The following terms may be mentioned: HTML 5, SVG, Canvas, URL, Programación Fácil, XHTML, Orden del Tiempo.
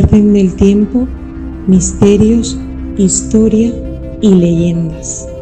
Orden del Tiempo, misterios, historia y leyendas.